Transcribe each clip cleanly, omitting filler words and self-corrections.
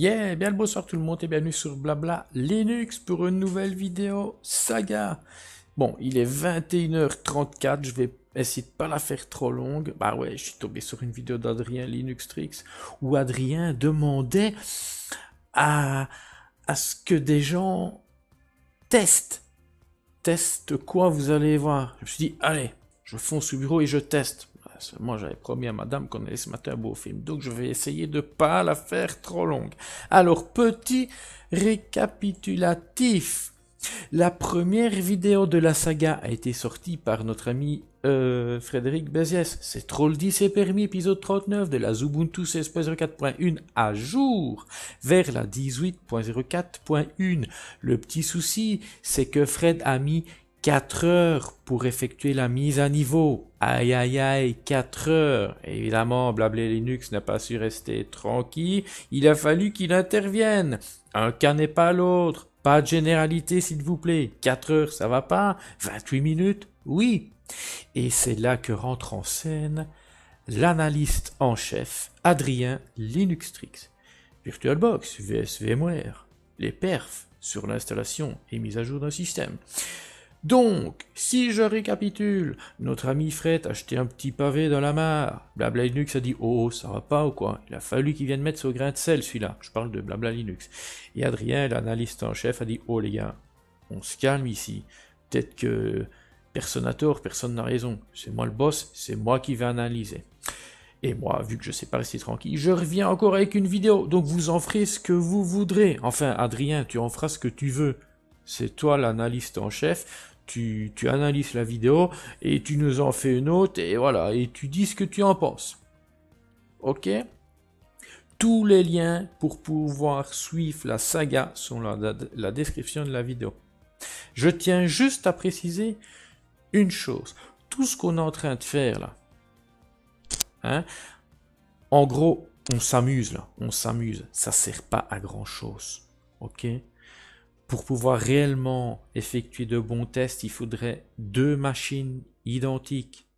Yeah, bien le bonsoir tout le monde et bienvenue sur Blabla Linux pour une nouvelle vidéo saga. Bon, il est 21h34, je vais essayer de pas la faire trop longue. Bah ouais, je suis tombé sur une vidéo d'Adrien LinuxTrix où Adrien demandait à ce que des gens testent quoi vous allez voir. Je me suis dit, allez, je fonce au bureau et je teste. Moi, j'avais promis à madame qu'on allait ce matin un beau film, donc je vais essayer de ne pas la faire trop longue. Alors, petit récapitulatif. La première vidéo de la saga a été sortie par notre ami Frédéric Béziès. C'est Troll 10 et permis, épisode 39 de la Xubuntu 16.04.1 à jour, vers la 18.04.1. Le petit souci, c'est que Fred a mis 4 heures pour effectuer la mise à niveau. Aïe aïe aïe, 4 heures. Évidemment, Blabla Linux n'a pas su rester tranquille. Il a fallu qu'il intervienne. Un cas n'est pas l'autre. Pas de généralité, s'il vous plaît. 4 heures, ça va pas. 28 minutes, oui. Et c'est là que rentre en scène l'analyste en chef, Adrien LinuxTrix. VirtualBox, VS VMware, les perfs sur l'installation et mise à jour d'un système. Donc, si je récapitule, notre ami Fred a jeté un petit pavé dans la mare. Blabla Linux a dit « Oh, ça va pas ou quoi ?» Il a fallu qu'il vienne mettre son grain de sel, celui-là. Je parle de Blabla Linux. Et Adrien, l'analyste en chef, a dit « Oh les gars, on se calme ici. Peut-être que personne n'a tort, personne n'a raison. C'est moi le boss, c'est moi qui vais analyser. » Et moi, vu que je ne sais pas rester tranquille, je reviens encore avec une vidéo. Donc vous en ferez ce que vous voudrez. Enfin, Adrien, tu en feras ce que tu veux. C'est toi l'analyste en chef, tu analyses la vidéo et tu nous en fais une autre et voilà, et tu dis ce que tu en penses. Ok? Tous les liens pour pouvoir suivre la saga sont la description de la vidéo. Je tiens juste à préciser une chose. Tout ce qu'on est en train de faire là, hein, en gros, on s'amuse là, on s'amuse. Ça ne sert pas à grand chose. Ok? Pour pouvoir réellement effectuer de bons tests, il faudrait deux machines identiques.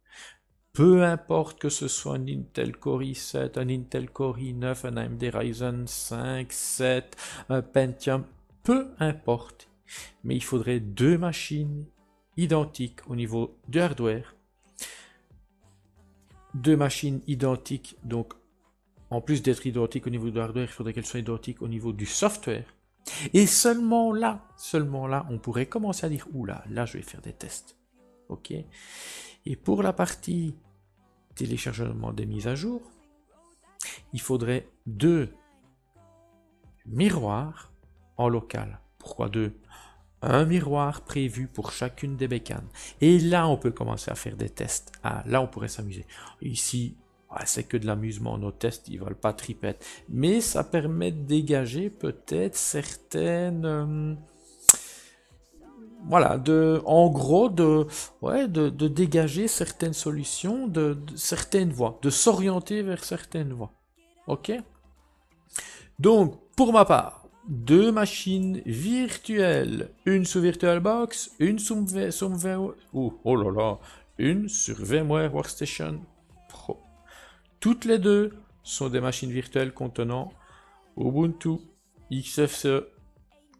Peu importe que ce soit un Intel Core i7, un Intel Core i9, un AMD Ryzen 5, 7, un Pentium, peu importe. Mais il faudrait deux machines identiques au niveau du hardware. Deux machines identiques, donc en plus d'être identiques au niveau du hardware, il faudrait qu'elles soient identiques au niveau du software. Et seulement là, on pourrait commencer à dire « Oula, là, je vais faire des tests. » Ok. Et pour la partie téléchargement des mises à jour, il faudrait deux miroirs en local. Pourquoi deux? Un miroir prévu pour chacune des bécanes. Et là, on peut commencer à faire des tests. Ah, là, on pourrait s'amuser. Ici... Ah, c'est que de l'amusement, nos tests, ils ne valent pas tripette. Mais ça permet de dégager peut-être certaines... voilà, de dégager certaines solutions, de certaines voies, de s'orienter vers certaines voies. Ok? Donc, pour ma part, deux machines virtuelles. Une sous VirtualBox, une sous VMware... Oh là là, une sur VMware Workstation Pro. Toutes les deux sont des machines virtuelles contenant Ubuntu XFCE,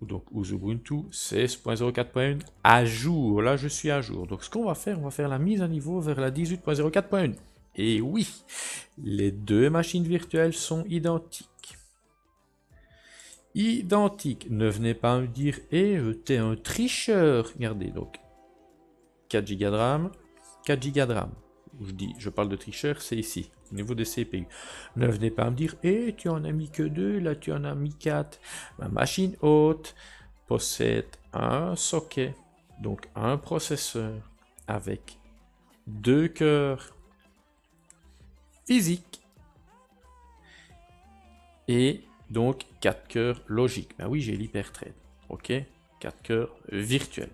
donc Ubuntu 16.04.1 à jour. Là, je suis à jour. Donc, ce qu'on va faire, on va faire la mise à niveau vers la 18.04.1. Et oui, les deux machines virtuelles sont identiques. Identiques. Ne venez pas me dire, t'es un tricheur. Regardez, donc, 4 Go de RAM, 4 Go de RAM. Je parle de tricheur, c'est ici, au niveau des CPU. Ne venez pas me dire, tu en as mis que 2, là tu en as mis 4. Ma machine haute possède un socket, donc un processeur avec deux cœurs physiques et donc 4 cœurs logiques. Ben oui, j'ai l'hyperthread, ok, 4 cœurs virtuels.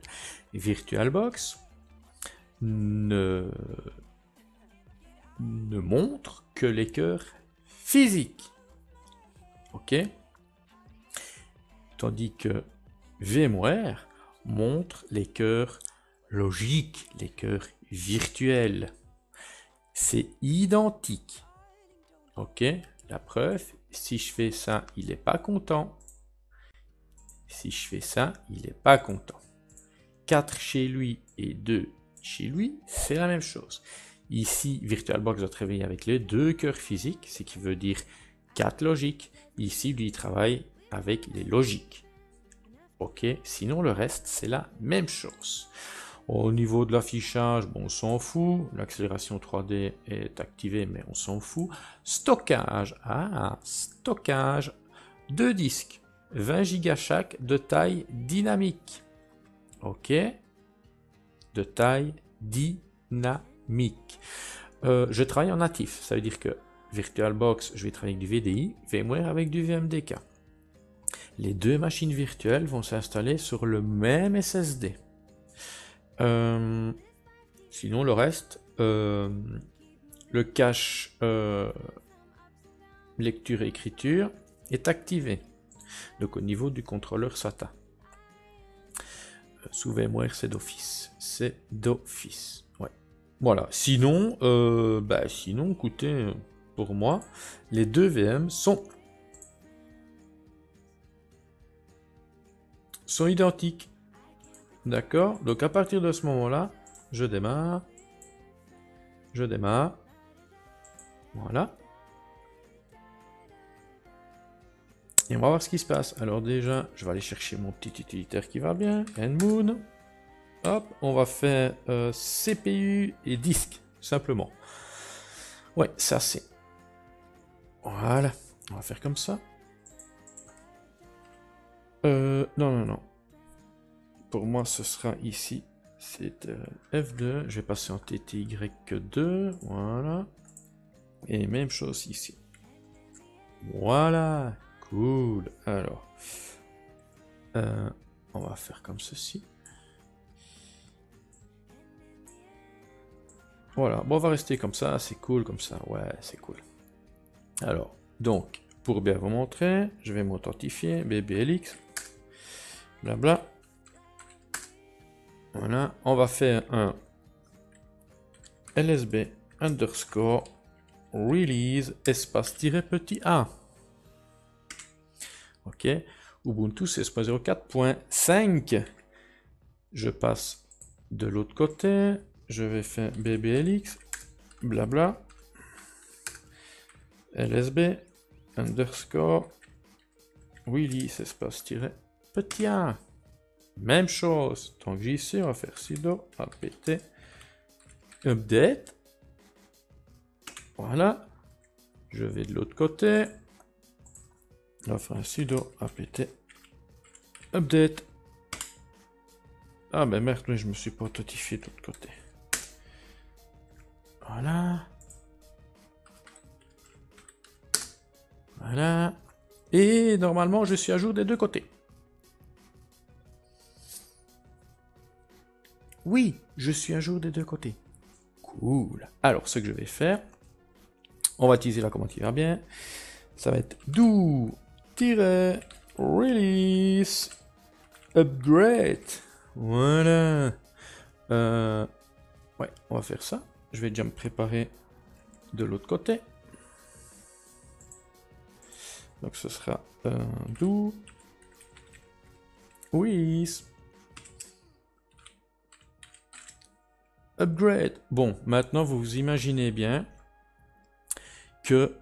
VirtualBox ne montre que les cœurs physiques. Ok? Tandis que VMware montre les cœurs logiques, les cœurs virtuels. C'est identique. Ok? La preuve, si je fais ça, il n'est pas content. Si je fais ça, il n'est pas content. 4 chez lui et 2 chez lui, c'est la même chose. Ici, VirtualBox doit travailler avec les deux cœurs physiques, ce qui veut dire 4 logiques. Ici, lui, il travaille avec les logiques. Ok, sinon le reste, c'est la même chose. Au niveau de l'affichage, bon, on s'en fout. L'accélération 3D est activée, mais on s'en fout. Stockage, ah, stockage, 2 disques, 20 Go chaque, de taille dynamique. Ok, de taille dynamique. Je travaille en natif, ça veut dire que VirtualBox, je vais travailler avec du VDI, VMware avec du VMDK. Les deux machines virtuelles vont s'installer sur le même SSD. Sinon le reste, le cache lecture et écriture est activé. Donc au niveau du contrôleur SATA. Sous VMware, c'est d'office. C'est d'office. Ouais. Voilà. Sinon, sinon, écoutez, pour moi, les deux VM sont identiques. D'accord? Donc à partir de ce moment-là, je démarre. Je démarre. Voilà. Et on va voir ce qui se passe. Alors déjà, je vais aller chercher mon petit utilitaire qui va bien. Endmoon. Hop, on va faire CPU et disque, simplement. Ouais, ça c'est... Voilà. On va faire comme ça. Non. Pour moi, ce sera ici. C'est F2. Je vais passer en TTY2. Voilà. Et même chose ici. Voilà. Cool. Alors, on va faire comme ceci. Voilà. Bon, on va rester comme ça. C'est cool comme ça. Ouais, c'est cool. Alors, donc, pour bien vous montrer, je vais m'authentifier. BBLX. Blabla. Voilà. On va faire un LSB underscore release espace-petit A. Ok, Ubuntu 16.04.5. Je passe de l'autre côté. Je vais faire BBLX, blabla, LSB, underscore, release, espace tiré, petit a. Même chose. Tant que j'y suis, on va faire sudo, apt, update. Voilà. Je vais de l'autre côté. On va faire un sudo apt update. Ah ben merde, mais je me suis pas authentifié de l'autre côté. Voilà. Voilà. Et normalement, je suis à jour des deux côtés. Oui, je suis à jour des deux côtés. Cool. Alors, ce que je vais faire, on va utiliser la commande qui va bien. Ça va être do-release-upgrade. Voilà. Ouais, on va faire ça. Je vais déjà me préparer de l'autre côté. Donc ce sera do-release-upgrade. Bon, maintenant vous vous imaginez bien que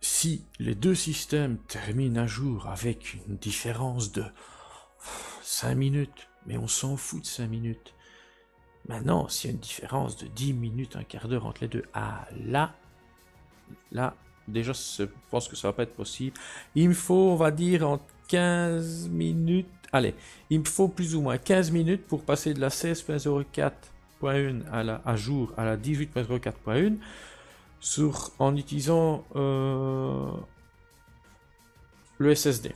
si les deux systèmes terminent à jour avec une différence de 5 minutes, mais on s'en fout de 5 minutes. Maintenant, s'il y a une différence de 10 minutes, un quart d'heure entre les deux, ah là, déjà, je pense que ça va pas être possible. Il me faut, on va dire, entre 15 minutes, allez, il me faut plus ou moins 15 minutes pour passer de la 16.04.1 à jour à la 18.04.1. En utilisant le SSD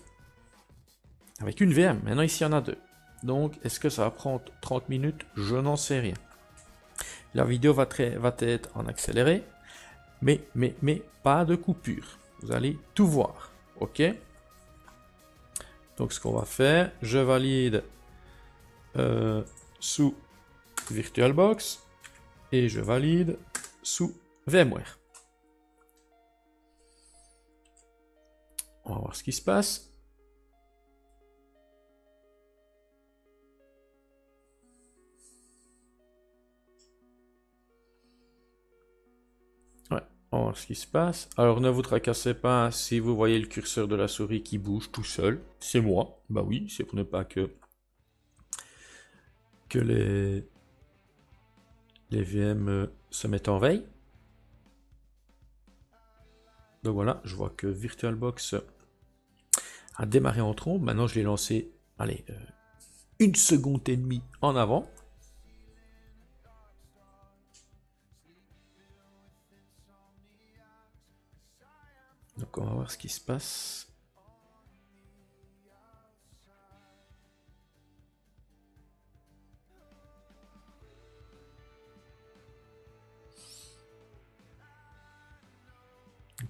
avec une VM. Maintenant ici il y en a deux, donc est-ce que ça va prendre 30 minutes? Je n'en sais rien. La vidéo va être en accéléré, mais pas de coupure, vous allez tout voir. Ok, donc ce qu'on va faire, je valide sous VirtualBox et je valide sous VMware. On va voir ce qui se passe. Ouais, on va voir ce qui se passe. Alors ne vous tracassez pas si vous voyez le curseur de la souris qui bouge tout seul. C'est moi. Bah oui, c'est pour ne pas que les VM se mettent en veille. Donc voilà, je vois que VirtualBox a démarré en trombe. Maintenant, je l'ai lancé, allez, 1 seconde et demie en avant. Donc on va voir ce qui se passe.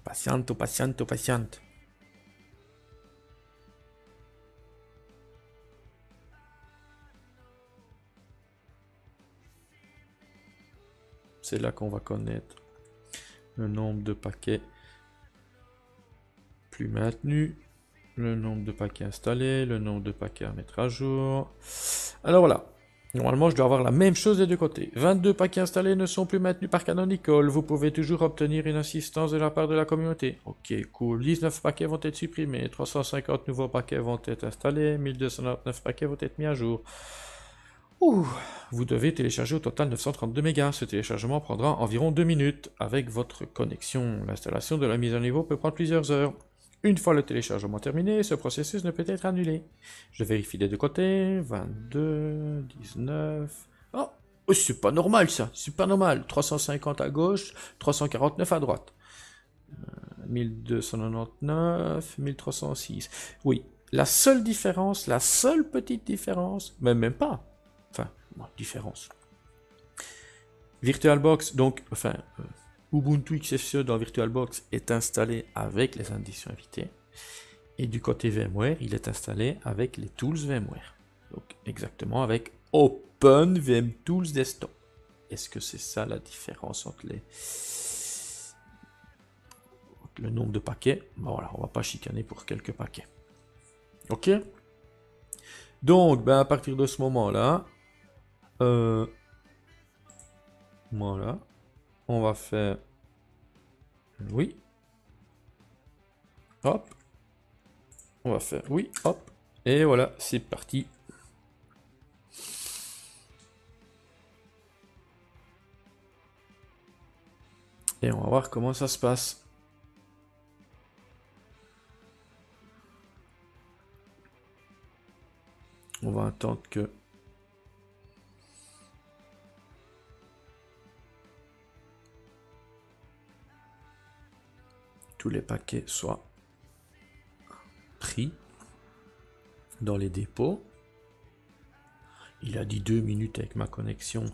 Patiente, patiente, patiente. C'est là qu'on va connaître le nombre de paquets plus maintenus, le nombre de paquets installés, le nombre de paquets à mettre à jour. Alors voilà. Normalement, je dois avoir la même chose des deux côtés. 22 paquets installés ne sont plus maintenus par Canonical. Vous pouvez toujours obtenir une assistance de la part de la communauté. Ok, cool. 19 paquets vont être supprimés. 350 nouveaux paquets vont être installés. 1299 paquets vont être mis à jour. Ouh. Vous devez télécharger au total 932 mégas. Ce téléchargement prendra environ 2 minutes avec votre connexion. L'installation de la mise à niveau peut prendre plusieurs heures. Une fois le téléchargement terminé, ce processus ne peut être annulé. Je vérifie des deux côtés. 22, 19... Oh, c'est pas normal ça, c'est pas normal. 350 à gauche, 349 à droite. 1299, 1306. Oui, la seule différence, la seule petite différence, même pas. Enfin, bon, différence. VirtualBox, donc, enfin... Ubuntu XFCE dans VirtualBox est installé avec les indices invités. Et du côté VMware, il est installé avec les tools VMware. Donc exactement avec Open VM Tools Desktop. Est-ce que c'est ça la différence entre le nombre de paquets? Ben voilà, on va pas chicaner pour quelques paquets. Ok. Donc, ben à partir de ce moment-là, voilà. On va faire oui, hop, on va faire oui, hop, et voilà, c'est parti. Et on va voir comment ça se passe. On va attendre que... tous les paquets soient pris dans les dépôts. Il a dit 2 minutes avec ma connexion.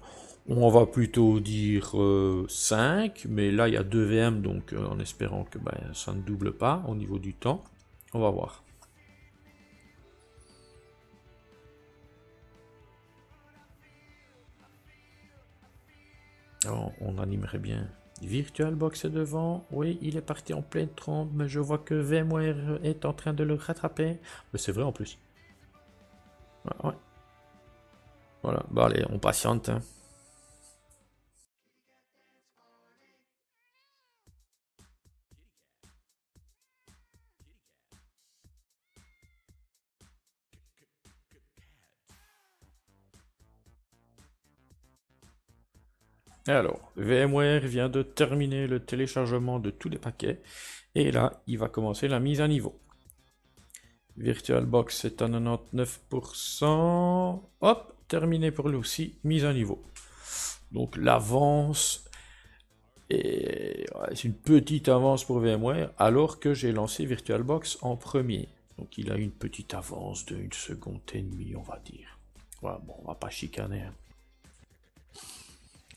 On va plutôt dire 5, mais là il y a 2 VM, donc en espérant que ça ne double pas au niveau du temps. On va voir. Alors, on animerait bien. VirtualBox est devant, oui, il est parti en pleine trompe, mais je vois que VMware est en train de le rattraper. Mais c'est vrai en plus. Ouais. Voilà, bah allez, on patiente. Hein. Et alors, VMware vient de terminer le téléchargement de tous les paquets. Et là, il va commencer la mise à niveau. VirtualBox est à 99%. Hop, terminé pour lui aussi, mise à niveau. Donc l'avance, c'est une petite avance pour VMware, alors que j'ai lancé VirtualBox en premier. Donc il a une petite avance de 1 seconde et demie, on va dire. Voilà, bon, on va pas chicaner. Hein.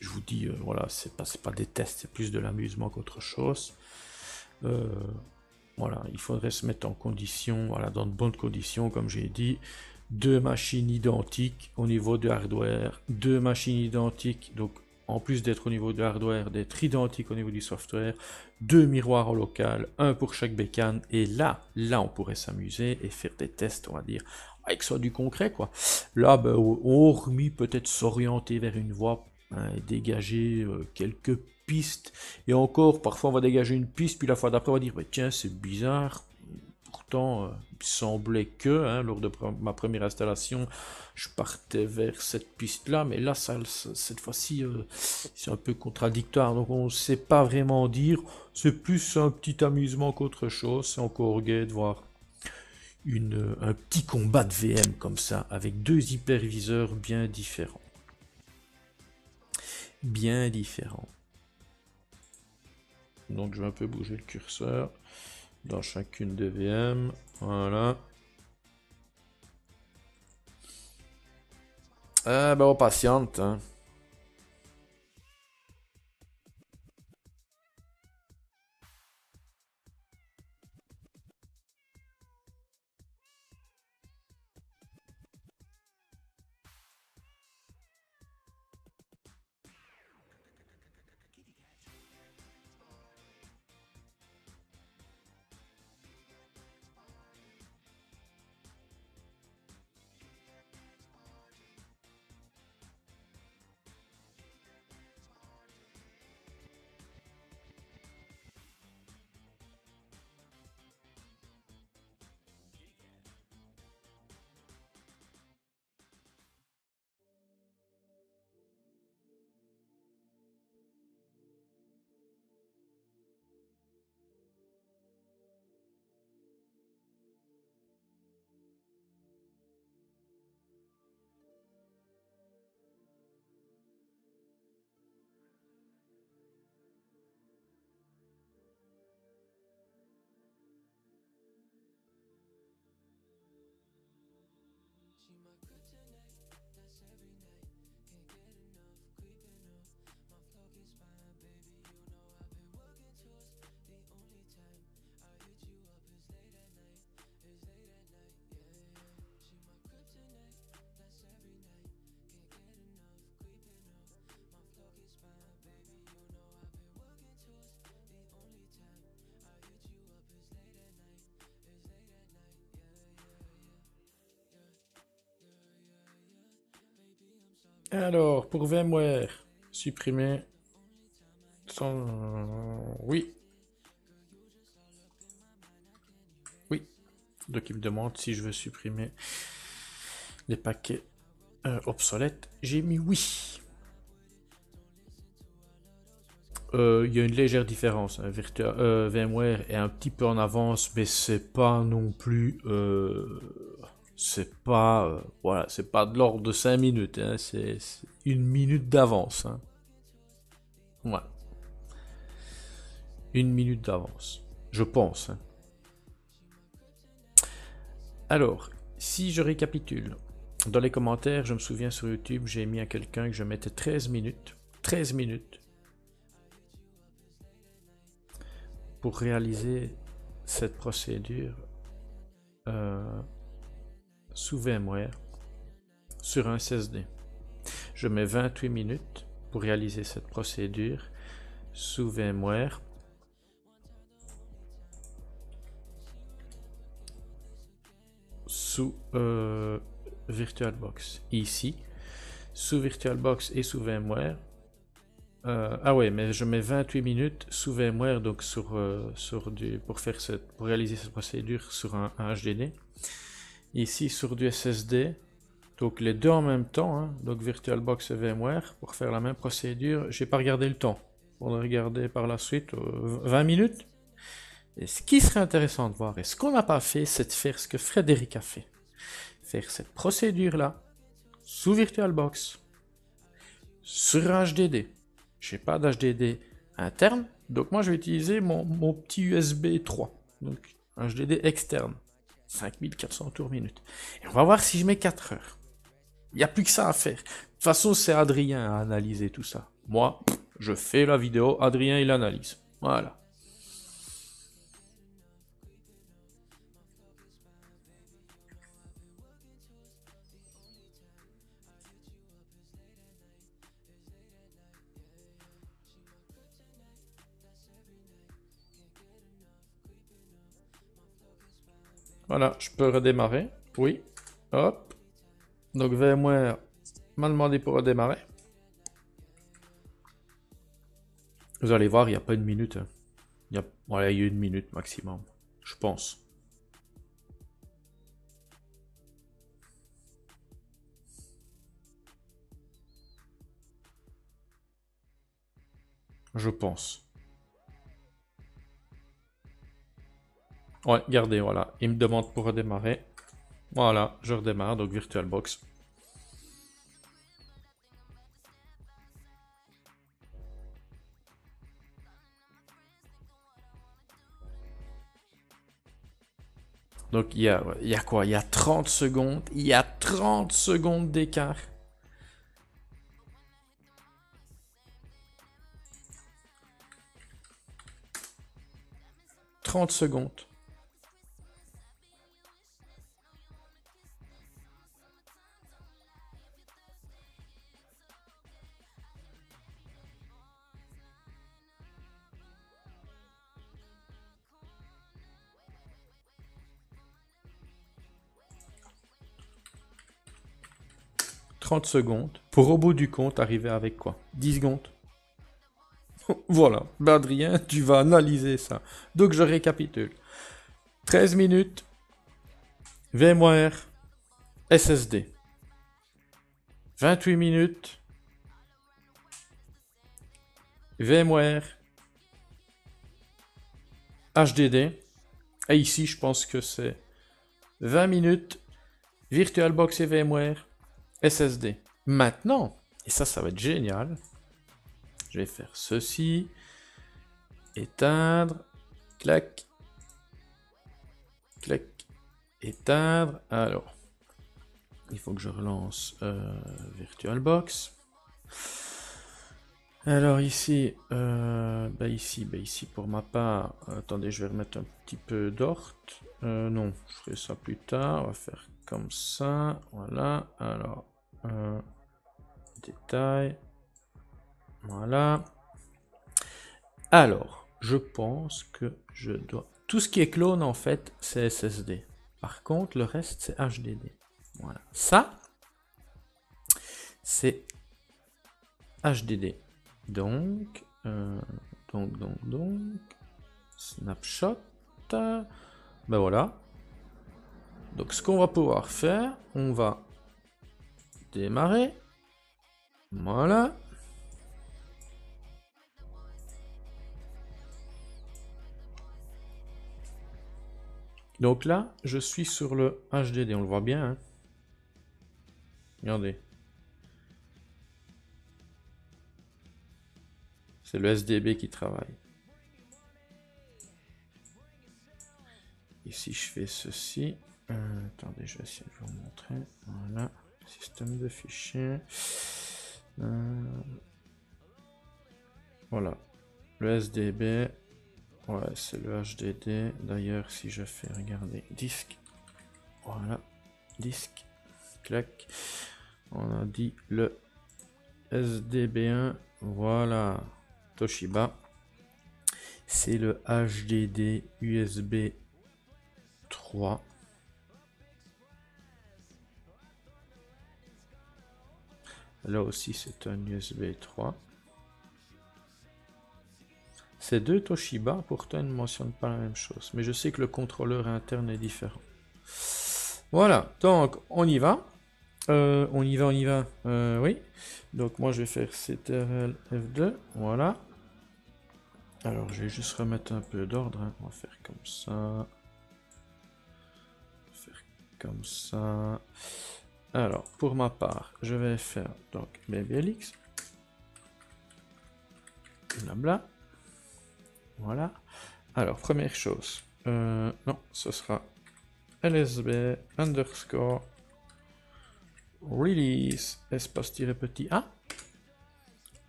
Je vous dis, voilà, c'est pas des tests, c'est plus de l'amusement qu'autre chose. Voilà, il faudrait se mettre en condition, voilà, dans de bonnes conditions, comme j'ai dit. 2 machines identiques au niveau de hardware, 2 machines identiques, donc en plus d'être au niveau de hardware, d'être identique au niveau du software, deux miroirs en local, un pour chaque bécane, et là on pourrait s'amuser et faire des tests, on va dire, avec soit du concret, quoi. Là, ben, hormis peut-être s'orienter vers une voie, hein, et dégager quelques pistes, et encore, parfois on va dégager une piste, puis la fois d'après on va dire, bah, tiens, c'est bizarre, pourtant, il semblait que, hein, lors de ma première installation, je partais vers cette piste-là, mais là, cette fois-ci, c'est un peu contradictoire, donc on ne sait pas vraiment dire, c'est plus un petit amusement qu'autre chose, c'est encore gai de voir un petit combat de VM comme ça, avec deux hyperviseurs bien différents. Donc je vais un peu bouger le curseur dans chacune des VM, voilà. Ah ben on patiente, hein. Alors, pour VMware, supprimer. Oui. Oui. Donc, il me demande si je veux supprimer les paquets obsolètes. J'ai mis oui. Il y a une légère différence. Hein. VMware est un petit peu en avance, mais c'est pas non plus. C'est pas, voilà, c'est pas de l'ordre de 5 minutes, hein, c'est une minute d'avance. Hein. Ouais. Une minute d'avance, je pense. Hein. Alors, si je récapitule, dans les commentaires, je me souviens sur YouTube, j'ai mis à quelqu'un que je mettais 13 minutes. 13 minutes pour réaliser cette procédure. Sous VMware sur un SSD. Je mets 28 minutes pour réaliser cette procédure sous VMware sous VirtualBox. Ici, sous VirtualBox et sous VMware. Ah ouais, mais je mets 28 minutes sous VMware donc pour réaliser cette procédure sur un HDD. Ici sur du SSD, donc les deux en même temps, hein, donc VirtualBox et VMware, pour faire la même procédure. J'ai pas regardé le temps, on a regardé par la suite 20 minutes. Et ce qui serait intéressant de voir, et ce qu'on n'a pas fait, c'est de faire ce que Frédéric a fait. Faire cette procédure-là, sous VirtualBox, sur un HDD. Je n'ai pas d'HDD interne, donc moi je vais utiliser mon petit USB 3, donc un HDD externe. 5400 tours minute. Et on va voir si je mets 4 heures. Il n'y a plus que ça à faire. De toute façon, c'est Adrien à analyser tout ça. Moi, je fais la vidéo, Adrien, il analyse. Voilà. Voilà, je peux redémarrer. Oui. Hop. Donc VMware m'a demandé pour redémarrer. Vous allez voir, il n'y a pas une minute. Voilà, il y a une minute maximum, je pense. Je pense. Ouais, regardez, voilà. Il me demande pour redémarrer. Voilà, je redémarre, donc VirtualBox. Donc il y a quoi? Il y a 30 secondes. Il y a 30 secondes d'écart. Trente secondes pour au bout du compte arriver avec quoi? 10 secondes. Voilà, ben Adrien, tu vas analyser ça. Donc je récapitule. 13 minutes, VMware, SSD. 28 minutes, VMware, HDD. Et ici, je pense que c'est 20 minutes, VirtualBox et VMware, SSD. Maintenant, et ça va être génial... Je vais faire ceci, éteindre, clac, clac, éteindre. Alors, il faut que je relance VirtualBox. Alors ici, ici pour ma part, attendez, je vais remettre un petit peu d'orth. Non, je ferai ça plus tard. On va faire comme ça, voilà. Alors, détail. Voilà. Alors, je pense que je dois... Tout ce qui est clone, en fait, c'est SSD. Par contre, le reste, c'est HDD. Voilà. Ça, c'est HDD. Donc, snapshot. Ben voilà. Donc, ce qu'on va pouvoir faire, on va démarrer. Voilà. Donc là, je suis sur le HDD, on le voit bien. Hein, regardez. C'est le SDB qui travaille. Ici, je fais ceci. Attendez, je vais essayer de vous montrer. Voilà, système de fichiers. Voilà, le SDB. Ouais, c'est le HDD. D'ailleurs, si je fais, regardez, disque. Voilà, disque. Clac. On a dit le SDB1. Voilà, Toshiba. C'est le HDD USB 3. Là aussi, c'est un USB 3. Ces deux Toshiba, pourtant, ils ne mentionnent pas la même chose. Mais je sais que le contrôleur interne est différent. Voilà, donc on y va. Oui. Donc moi, je vais faire CTRL F2. Voilà. Alors, je vais juste remettre un peu d'ordre. Hein. On va faire comme ça. Alors, pour ma part, je vais faire donc BBLX. Blabla. Voilà. Alors, première chose. Non, ce sera lsb underscore release espace tiré petit a.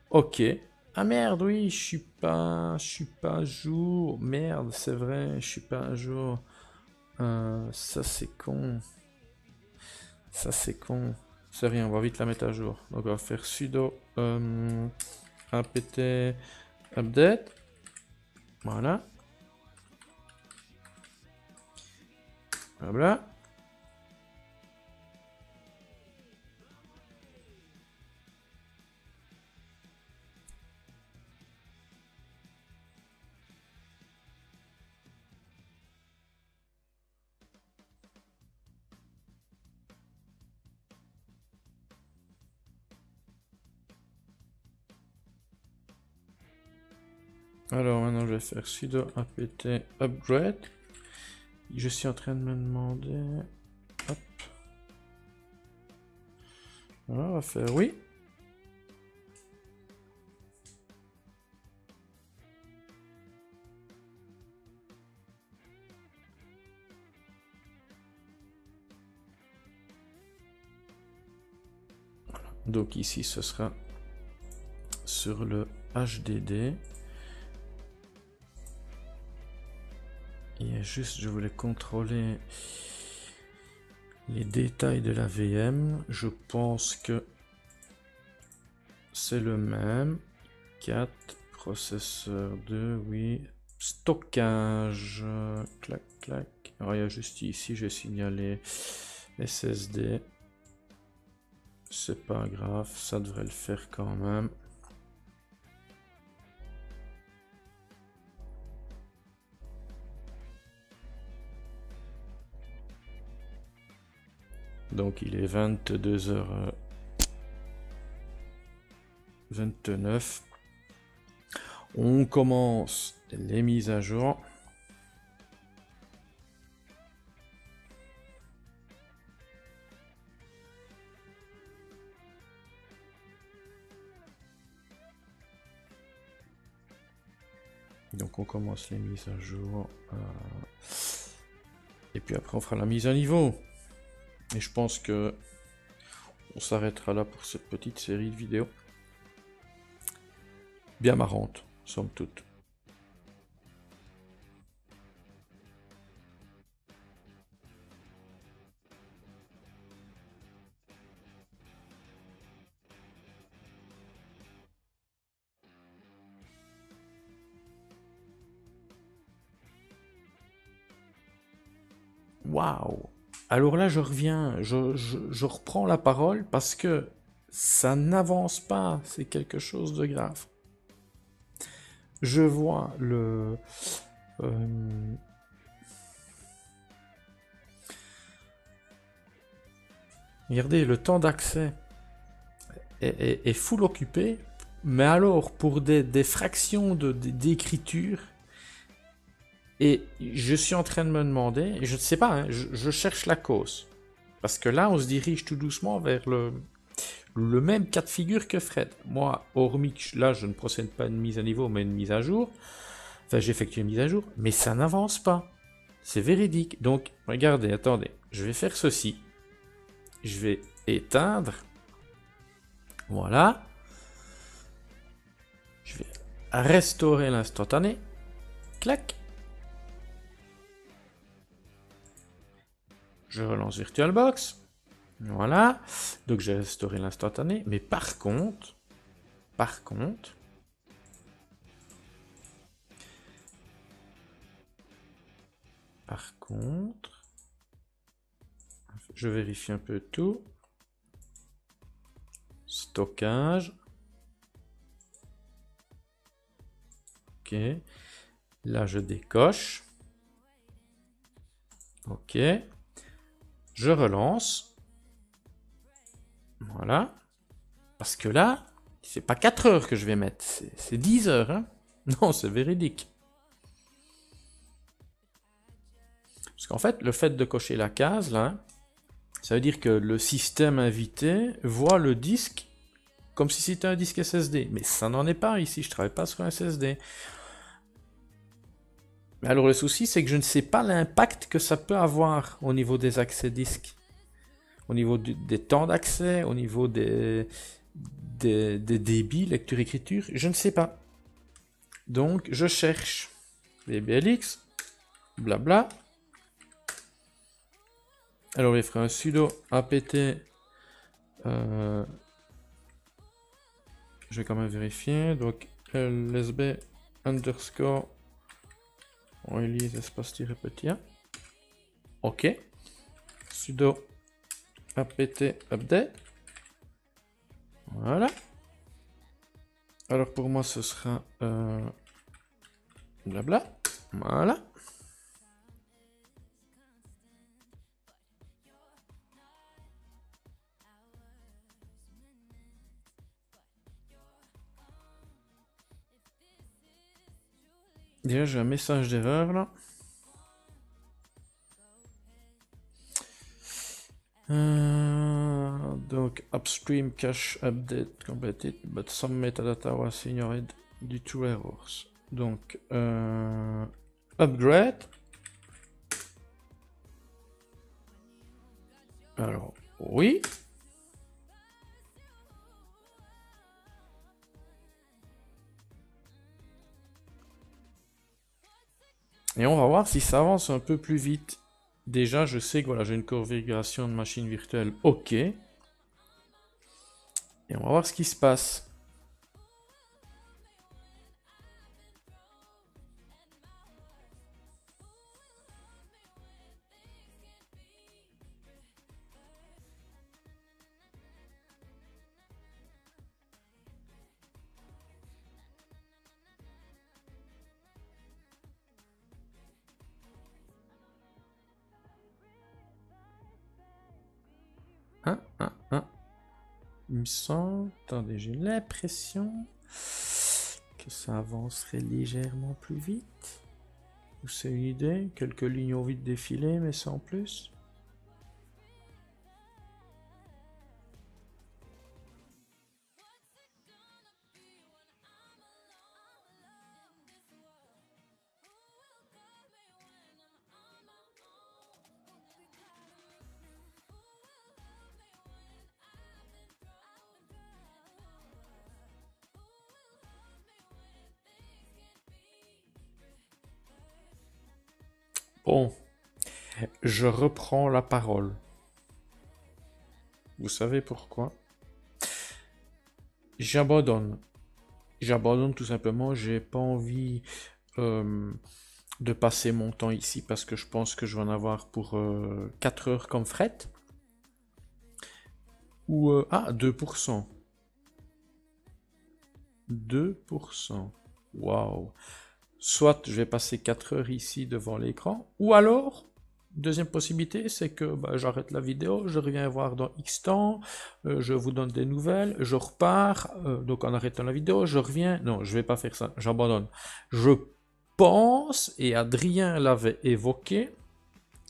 Ok. Ah merde, oui, je suis pas à jour. Merde, c'est vrai, je suis pas à jour. Ça, c'est con. C'est rien, on va vite la mettre à jour. Donc, on va faire sudo apt update. Voilà. Voilà. Alors maintenant je vais faire sudo apt upgrade. Je suis en train de me demander. Hop. Voilà, on va faire oui. Voilà. Donc ici ce sera sur le HDD. Juste, je voulais contrôler les détails de la VM. Je pense que c'est le même. 4, processeur 2, oui. Stockage, clac, clac. Alors, il y a juste ici, j'ai signalé SSD. C'est pas grave, ça devrait le faire quand même. Donc il est 22h29. On commence les mises à jour. Donc on commence les mises à jour. Et puis après on fera la mise à niveau. Et je pense que on s'arrêtera là pour cette petite série de vidéos. Bien marrante, somme toute. Waouh! Alors là, je reviens, je reprends la parole parce que ça n'avance pas, c'est quelque chose de grave. Je vois le... Regardez, le temps d'accès est full occupé, mais alors pour des fractions d'écriture... Et je suis en train de me demander, et je ne sais pas, hein, je cherche la cause. Parce que là, on se dirige tout doucement vers le même cas de figure que Fred. Moi, hormis que là, je ne procède pas à une mise à niveau, mais une mise à jour. Enfin, j'effectue une mise à jour, mais ça n'avance pas. C'est véridique. Donc, regardez, attendez, je vais faire ceci. Je vais éteindre. Voilà. Je vais restaurer l'instantané. Clac. Je relance VirtualBox. Voilà. Donc j'ai restauré l'instantané. Mais par contre, je vérifie un peu tout. Stockage. Ok. Là, je décoche. Ok. Je relance. Voilà. Parce que là, c'est pas 4 heures que je vais mettre, c'est 10 heures. Hein? Non, c'est véridique. Parce qu'en fait, le fait de cocher la case, là, ça veut dire que le système invité voit le disque comme si c'était un disque SSD. Mais ça n'en est pas ici, je ne travaille pas sur un SSD. Mais alors le souci, c'est que je ne sais pas l'impact que ça peut avoir au niveau des accès disques, au niveau des temps d'accès, au niveau des débits, lecture-écriture, je ne sais pas. Donc je cherche VBLX, blabla. Alors il fera un sudo apt. Je vais quand même vérifier. Donc lsb underscore on release espace tiré petit 1. Ok. sudo apt update. Voilà. Alors pour moi ce sera blabla. Voilà. Déjà j'ai un message d'erreur là. Donc upstream cache update completed, but some metadata was ignored due to errors. Donc upgrade. Alors oui. Et on va voir si ça avance un peu plus vite. Déjà, je sais que voilà, j'ai une configuration de machine virtuelle OK. Et on va voir ce qui se passe. Il me semble, attendez, j'ai l'impression que ça avancerait légèrement plus vite. Ou c'est une idée, quelques lignes ont vite défilé, mais sans plus. Bon, je reprends la parole. Vous savez pourquoi? J'abandonne. J'abandonne tout simplement, j'ai pas envie de passer mon temps ici parce que je pense que je vais en avoir pour 4 heures comme fret. Ou, 2%. 2%. Waouh! Soit je vais passer 4 heures ici devant l'écran, ou alors, deuxième possibilité, c'est que bah, j'arrête la vidéo, je reviens voir dans X temps, je vous donne des nouvelles, je repars, donc en arrêtant la vidéo, je reviens. Non, je ne vais pas faire ça, j'abandonne. Je pense, et Adrien l'avait évoqué,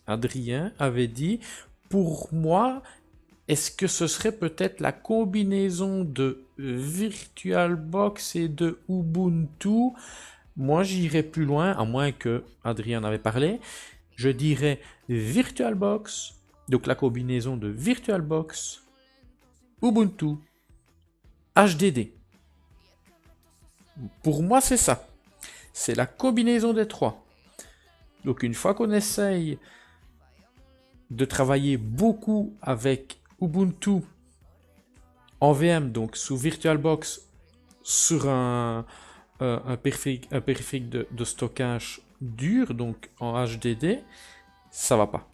Adrien avait dit, pour moi, est-ce que ce serait peut-être la combinaison de VirtualBox et de Ubuntu? Moi, j'irai plus loin, à moins que Adrien en avait parlé. Je dirais VirtualBox, donc la combinaison de VirtualBox, Ubuntu, HDD. Pour moi, c'est ça. C'est la combinaison des trois. Donc, une fois qu'on essaye de travailler beaucoup avec Ubuntu en VM, donc sous VirtualBox, sur un périphérique de stockage dur, donc en HDD, ça va pas.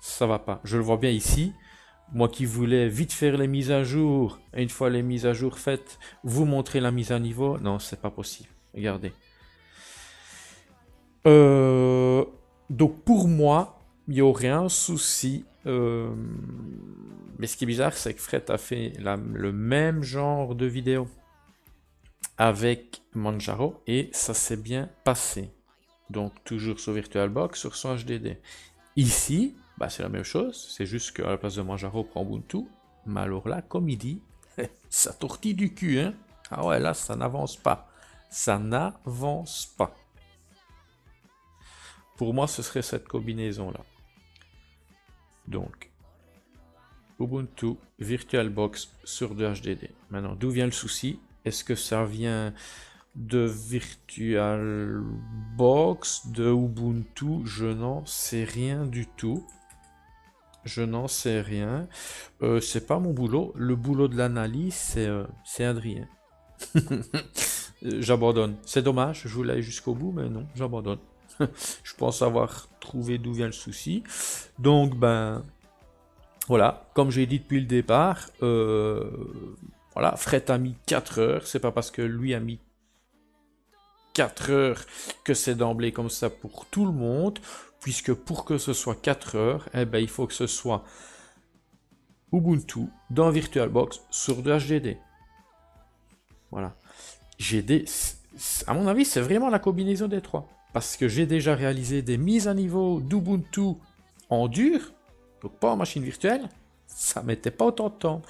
Ça va pas. Je le vois bien ici. Moi qui voulais vite faire les mises à jour, et une fois les mises à jour faites, vous montrer la mise à niveau. Non, c'est pas possible. Regardez. Donc pour moi, il n'y aurait un souci. Mais ce qui est bizarre, c'est que Fred a fait le même genre de vidéo avec Manjaro et ça s'est bien passé. Donc toujours sur VirtualBox, sur son HDD. Ici, bah, c'est la même chose, c'est juste qu'à la place de Manjaro, on prend Ubuntu. Mais alors là, comme il dit, ça tortille du cul, hein. Ah ouais, là, ça n'avance pas. Ça n'avance pas. Pour moi, ce serait cette combinaison-là. Donc, Ubuntu, VirtualBox sur deux HDD. Maintenant, d'où vient le souci ? Est-ce que ça vient de VirtualBox, de Ubuntu? Je n'en sais rien du tout. Je n'en sais rien. C'est pas mon boulot. Le boulot de l'analyse, c'est Adrien. J'abandonne. C'est dommage, je voulais aller jusqu'au bout, mais non, j'abandonne. Je pense avoir trouvé d'où vient le souci. Donc, ben, voilà, comme j'ai dit depuis le départ, voilà, Fred a mis 4 heures. C'est pas parce que lui a mis 4 heures que c'est d'emblée comme ça pour tout le monde, puisque pour que ce soit 4 heures, eh ben, il faut que ce soit Ubuntu dans VirtualBox sur du HDD. Voilà. GD, à mon avis, c'est vraiment la combinaison des trois. Parce que j'ai déjà réalisé des mises à niveau d'Ubuntu en dur, donc pas en machine virtuelle, ça ne mettait pas autant de temps.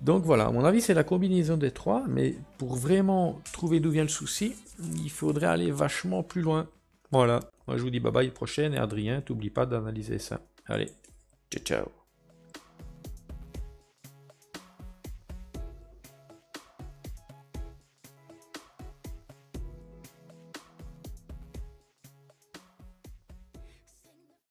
Donc voilà, à mon avis, c'est la combinaison des trois, mais pour vraiment trouver d'où vient le souci, il faudrait aller vachement plus loin. Voilà, moi je vous dis bye bye prochaine, et Adrien, t'oublie pas d'analyser ça. Allez, ciao ciao.